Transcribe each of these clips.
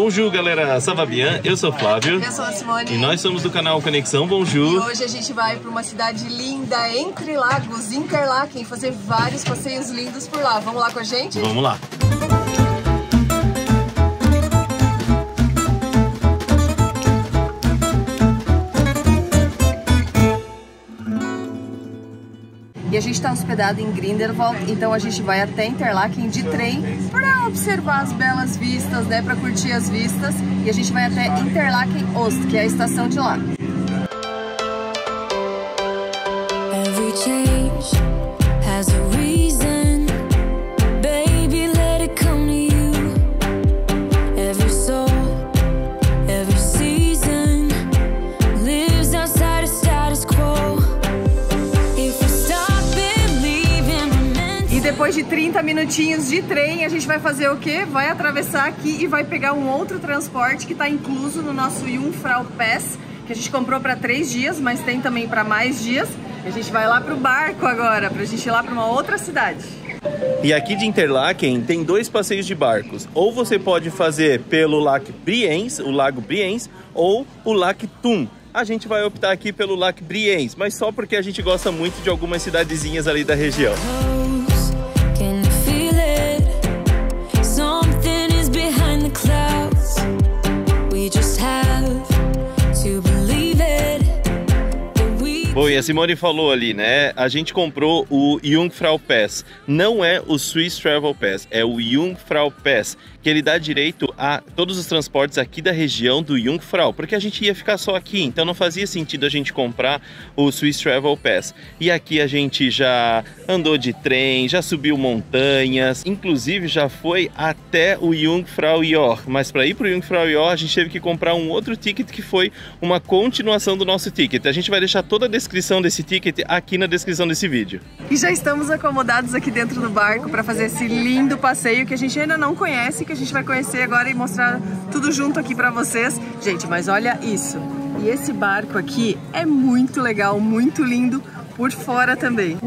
Bonjour, galera! Sou a Fabiane, eu sou o Flávio. Eu sou a Simone. E nós somos do canal Conexão Bonjour. E hoje a gente vai para uma cidade linda, entre lagos, Interlaken, fazer vários passeios lindos por lá. Vamos lá com a gente? Vamos lá! E a gente está hospedado em Grindelwald, então a gente vai até Interlaken de trem para observar as belas vistas, né, para curtir as vistas. E a gente vai até Interlaken Ost, que é a estação de lá. Depois de 30 minutinhos de trem, a gente vai fazer o quê? Vai atravessar aqui e vai pegar um outro transporte que está incluso no nosso Jungfrau Pass, que a gente comprou para 3 dias, mas tem também para mais dias. A gente vai lá para o barco agora, para a gente ir lá para uma outra cidade. E aqui de Interlaken tem 2 passeios de barcos. Ou você pode fazer pelo Lac Briens, o Lago Briens, ou o Lake Thun. A gente vai optar aqui pelo Lac Briens, mas só porque a gente gosta muito de algumas cidadezinhas ali da região. Bom, e a Simone falou ali, né? A gente comprou o Jungfrau Pass. Não é o Swiss Travel Pass, é o Jungfrau Pass, que ele dá direito a todos os transportes aqui da região do Jungfrau, porque a gente ia ficar só aqui, então não fazia sentido a gente comprar o Swiss Travel Pass. E aqui a gente já andou de trem, já subiu montanhas, inclusive já foi até o Jungfraujoch, mas para ir para o Jungfraujoch a gente teve que comprar um outro ticket que foi uma continuação do nosso ticket. A gente vai deixar toda a descrição desse ticket aqui na descrição desse vídeo. E já estamos acomodados aqui dentro do barco para fazer esse lindo passeio que a gente ainda não conhece, que a gente vai conhecer agora e mostrar tudo junto aqui para vocês. Gente, mas olha isso! E esse barco aqui é muito legal, muito lindo por fora também.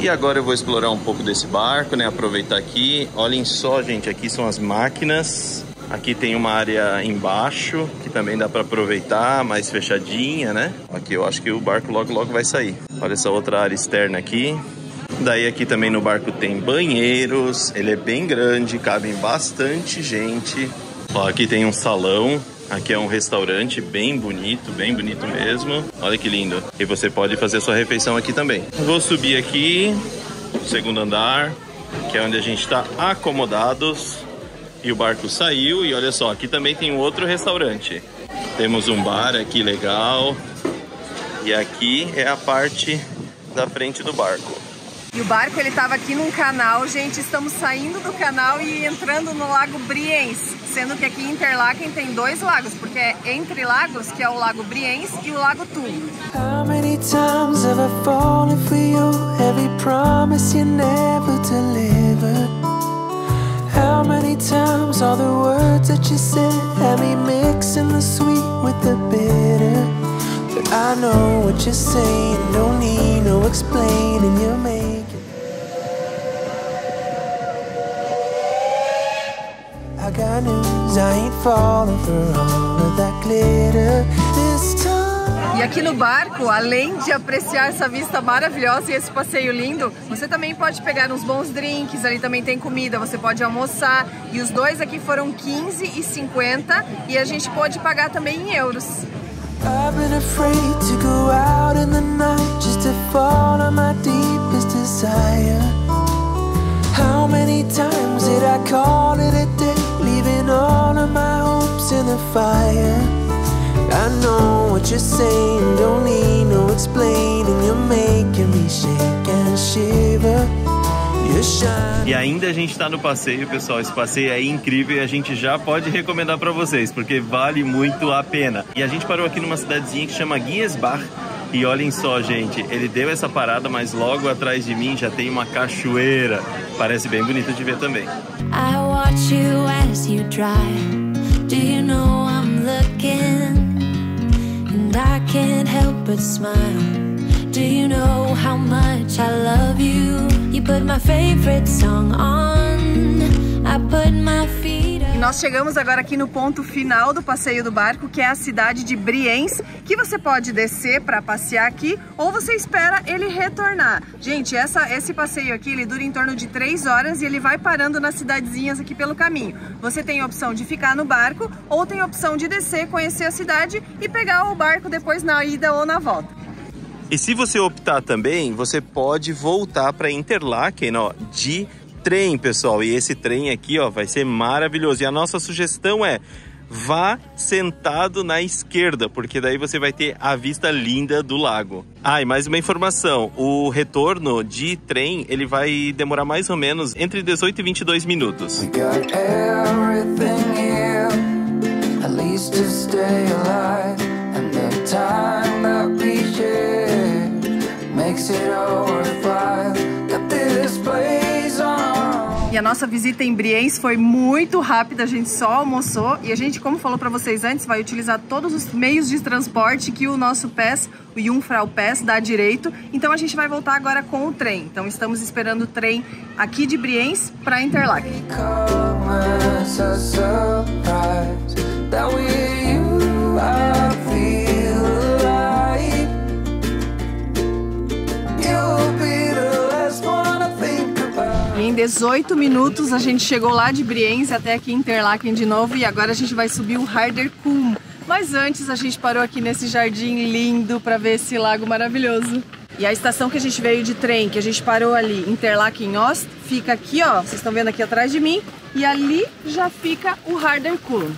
E agora eu vou explorar um pouco desse barco, né? Aproveitar aqui. Olhem só, gente, aqui são as máquinas. Aqui tem uma área embaixo, que também dá para aproveitar, mais fechadinha, né? Aqui eu acho que o barco logo, logo vai sair. Olha essa outra área externa aqui. Daí aqui também no barco tem banheiros. Ele é bem grande, cabem bastante gente. Ó, aqui tem um salão. Aqui é um restaurante bem bonito mesmo. Olha que lindo. E você pode fazer sua refeição aqui também. Vou subir aqui, no 2º andar, que é onde a gente está acomodados. E o barco saiu. E olha só, aqui também tem um outro restaurante. Temos um bar aqui legal. E aqui é a parte da frente do barco. E o barco, ele estava aqui num canal, gente. Estamos saindo do canal e entrando no Lago Brienz. Sendo que aqui em Interlaken tem 2 lagos, porque é entre lagos, que é o Lago Brienz e o Lago Thun. E aqui no barco, além de apreciar essa vista maravilhosa e esse passeio lindo, você também pode pegar uns bons drinks, ali também tem comida, você pode almoçar. E os 2 aqui foram 15,50 e a gente pode pagar também em euros. I've been afraid to go out in the night just to follow my deepest desire. How many times did I call it a day? Leaving all of my hopes in the fire. I know what you're saying, don't need no explaining. You're making me shake and shiver. E ainda a gente tá no passeio, pessoal. Esse passeio é incrível e a gente já pode recomendar para vocês, porque vale muito a pena. E a gente parou aqui numa cidadezinha que chama Giessbach. E olhem só, gente, ele deu essa parada, mas logo atrás de mim já tem uma cachoeira. Parece bem bonito de ver também. I watch you as you drive. Do you know I'm looking? And I can't help but smile. Do you know how much I love you? You put my favorite song on. I put my feet up. E nós chegamos agora aqui no ponto final do passeio do barco, que é a cidade de Brienz, que você pode descer para passear aqui ou você espera ele retornar. Gente, esse passeio aqui ele dura em torno de 3 horas e ele vai parando nas cidadezinhas aqui pelo caminho. Você tem a opção de ficar no barco ou tem a opção de descer, conhecer a cidade e pegar o barco depois na ida ou na volta. E se você optar também, você pode voltar para Interlaken, ó, de trem, pessoal. E esse trem aqui, ó, vai ser maravilhoso. E a nossa sugestão é: vá sentado na esquerda, porque daí você vai ter a vista linda do lago. Ah, e mais uma informação, o retorno de trem, ele vai demorar mais ou menos entre 18 e 22 minutos. E a nossa visita em Brienz foi muito rápida, a gente só almoçou e a gente, como falou para vocês antes, vai utilizar todos os meios de transporte que o nosso pass, o Jungfrau Pass, dá direito. Então a gente vai voltar agora com o trem. Então estamos esperando o trem aqui de Brienz para Interlaken. Em 18 minutos a gente chegou lá de Brienz até aqui em Interlaken de novo e agora a gente vai subir o Harder Kumm. Mas antes a gente parou aqui nesse jardim lindo para ver esse lago maravilhoso. E a estação que a gente veio de trem, que a gente parou ali, Interlaken Ost, fica aqui, ó, vocês estão vendo aqui atrás de mim, e ali já fica o Harder Kumm.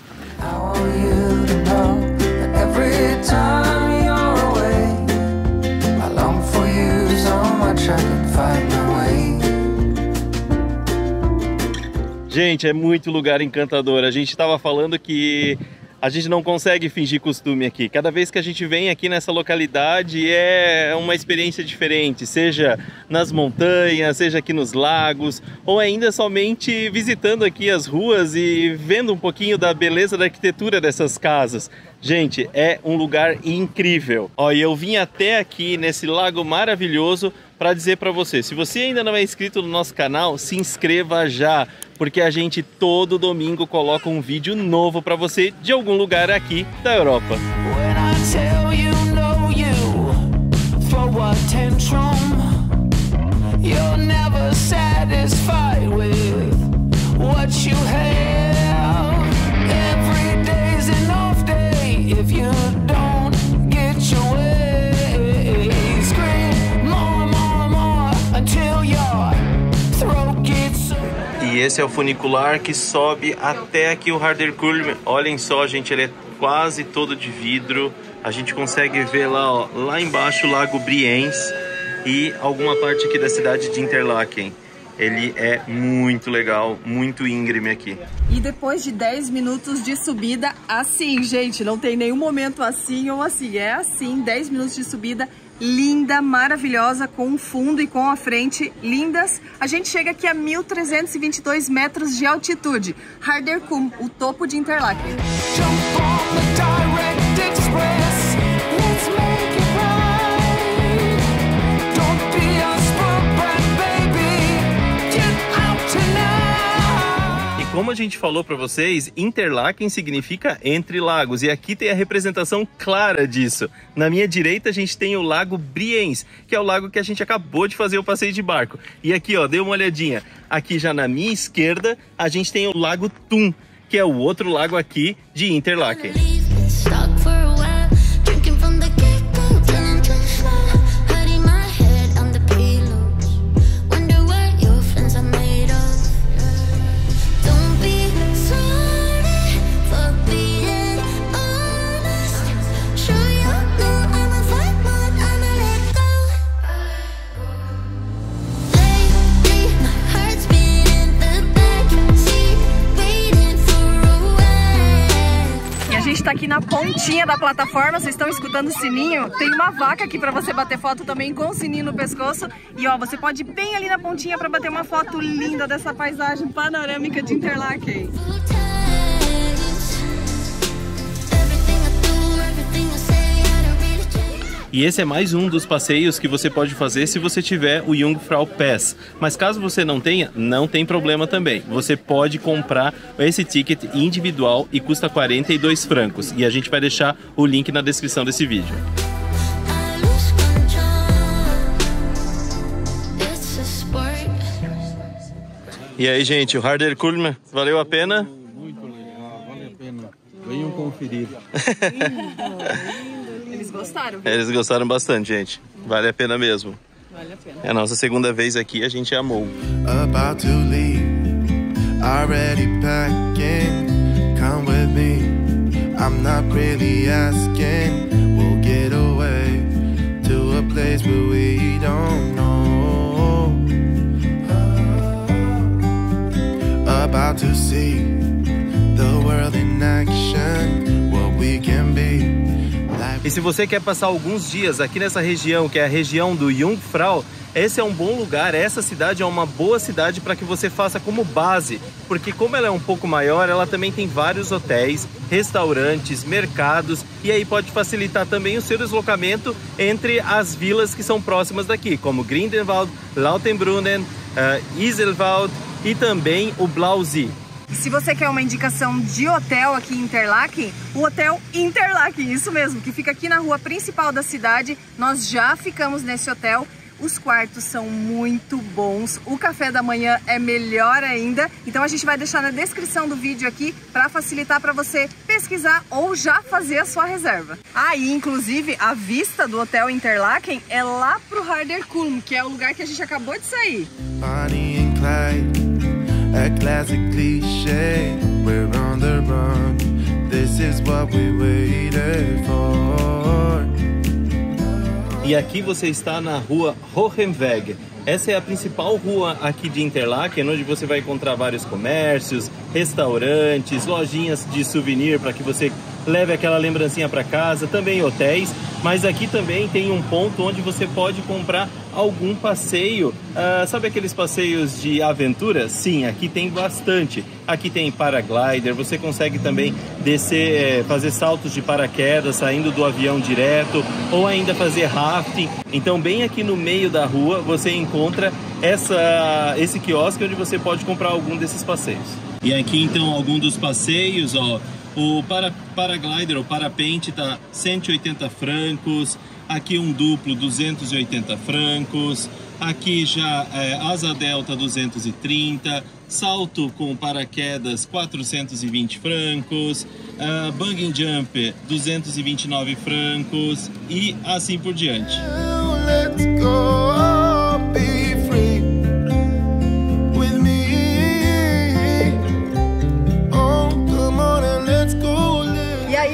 Gente, é muito lugar encantador. A gente estava falando que a gente não consegue fingir costume aqui. Cada vez que a gente vem aqui nessa localidade é uma experiência diferente, seja nas montanhas, seja aqui nos lagos, ou ainda somente visitando aqui as ruas e vendo um pouquinho da beleza da arquitetura dessas casas. Gente, é um lugar incrível. Ó, e eu vim até aqui nesse lago maravilhoso para dizer para você, se você ainda não é inscrito no nosso canal, se inscreva já, porque a gente todo domingo coloca um vídeo novo para você de algum lugar aqui da Europa. E esse é o funicular que sobe até aqui o Harder Kumm. Olhem só, gente, ele é quase todo de vidro. A gente consegue ver lá, ó, lá embaixo o Lago Brienz e alguma parte aqui da cidade de Interlaken. Ele é muito legal, muito íngreme aqui. E depois de 10 minutos de subida, assim, gente, não tem nenhum momento assim ou assim. É assim, 10 minutos de subida. Linda, maravilhosa, com o fundo e com a frente lindas. A gente chega aqui a 1.322 metros de altitude. Harder Kumm, o topo de Interlaken. Como a gente falou para vocês, Interlaken significa entre lagos e aqui tem a representação clara disso. Na minha direita a gente tem o Lago Brienz, que é o lago que a gente acabou de fazer o passeio de barco. E aqui, ó, dê uma olhadinha. Aqui já na minha esquerda a gente tem o Lago Thun, que é o outro lago aqui de Interlaken. Tá aqui na pontinha da plataforma, vocês estão escutando o sininho? Tem uma vaca aqui para você bater foto também com o sininho no pescoço. E ó, você pode ir bem ali na pontinha para bater uma foto linda dessa paisagem panorâmica de Interlaken. E esse é mais um dos passeios que você pode fazer se você tiver o Jungfrau Pass. Mas caso você não tenha, não tem problema também. Você pode comprar esse ticket individual e custa 42 francos. E a gente vai deixar o link na descrição desse vídeo. E aí, gente, o Harder Kulm, valeu a pena? Muito legal, vale a pena. Venham conferir. Eles gostaram, viu? Eles gostaram bastante, gente. Vale a pena mesmo. Vale a pena. É a nossa segunda vez aqui, a gente amou. About to leave, already packing. Come with me, I'm not really asking. We'll get away to a place where we don't know. About to see the world in action, what we can be. E se você quer passar alguns dias aqui nessa região, que é a região do Jungfrau, esse é um bom lugar, essa cidade é uma boa cidade para que você faça como base, porque como ela é um pouco maior, ela também tem vários hotéis, restaurantes, mercados, e aí pode facilitar também o seu deslocamento entre as vilas que são próximas daqui, como Grindelwald, Lauterbrunnen, Iselwald e também o Blausee. Se você quer uma indicação de hotel aqui em Interlaken, o Hotel Interlaken, isso mesmo, que fica aqui na rua principal da cidade. Nós já ficamos nesse hotel, os quartos são muito bons, o café da manhã é melhor ainda. Então a gente vai deixar na descrição do vídeo aqui para facilitar para você pesquisar ou já fazer a sua reserva. E inclusive a vista do Hotel Interlaken é lá pro Harder Kulm, que é o lugar que a gente acabou de sair. A classic cliché, we're on the run, this is what we waited for. E aqui você está na rua Hohenweg. Essa é a principal rua aqui de Interlaken, onde você vai encontrar vários comércios, restaurantes, lojinhas de souvenir para que você leve aquela lembrancinha para casa, também hotéis. Mas aqui também tem um ponto onde você pode comprar algum passeio. Sabe aqueles passeios de aventura? Sim, aqui tem bastante. Aqui tem paraglider, você consegue também descer, fazer saltos de paraquedas saindo do avião direto, ou ainda fazer rafting. Então bem aqui no meio da rua você encontra esse quiosque onde você pode comprar algum desses passeios. E aqui então algum dos passeios, ó. O paraglider ou parapente tá 180 francos, aqui um duplo 280 francos, aqui já asa delta 230, salto com paraquedas 420 francos, bungee jump 229 francos e assim por diante. Let's go.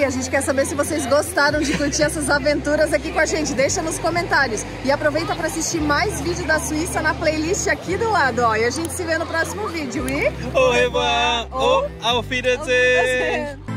A gente quer saber se vocês gostaram de curtir essas aventuras aqui com a gente. Deixa nos comentários. E aproveita para assistir mais vídeo da Suíça na playlist aqui do lado, ó. E a gente se vê no próximo vídeo. E... Au revoir! Au Wiedersehen!